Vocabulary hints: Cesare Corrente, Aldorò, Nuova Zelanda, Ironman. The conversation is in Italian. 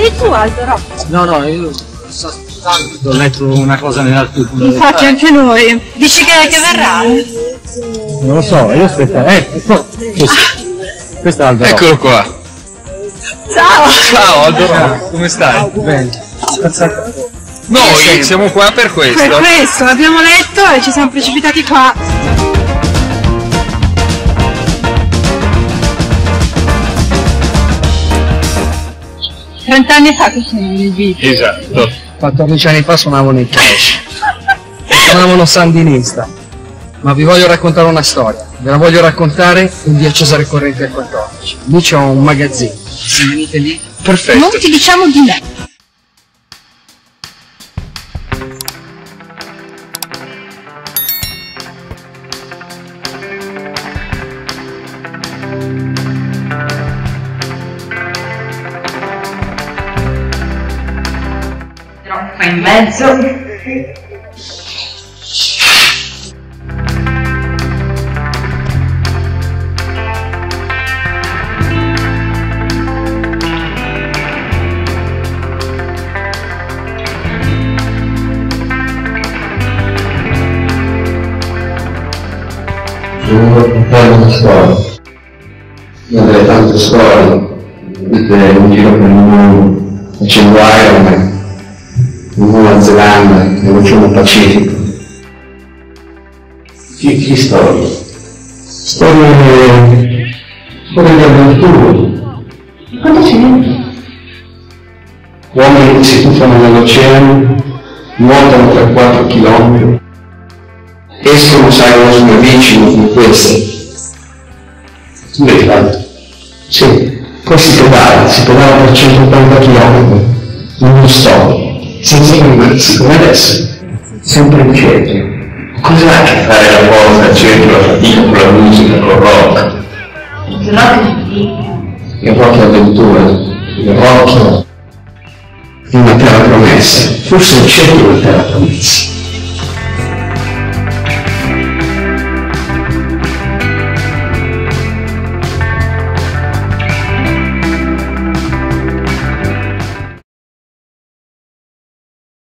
sei tu, Aldorò? No, no, io ho letto una cosa nell'articolo. Infatti anche noi. Dici che verrà? Non lo so, io aspetta. Questo è Aldorò. Eccolo qua. Ciao! Ciao Aldorò, come stai? Bene. Noi siamo qua per questo. Per questo, l'abbiamo letto e ci siamo precipitati qua. Anni fa che sono in video. Esatto. 14 anni fa suonavo nei Clash. Suonavano Sandinista. Ma vi voglio raccontare una storia. Ve la voglio raccontare un via Cesare Corrente al 14. Lì c'è un magazzino. Se venite lì. Perfetto. Non ti diciamo di me. In mezzo io avrei tante storie, vedete in giro per il mondo facendo Ironman in Nuova Zelanda, nell'Oceano Pacifico. Che storie? Storie di avventura. Quanto c'è? Uomini che si tuffano nell'oceano, nuotano per 4 km, escono, salgono sulle bici come queste. Tu l'hai fatto? Sì. Poi si pedala per 180 km, in uno stop. Senza rimarsi come adesso, sempre in centro. Cos'ha a che fare la porta al centro, la fatica con la musica, col rock? Il rock è fatica. Il rock è avventura, il rock è una terra promessa, forse il centro è una terra promessa.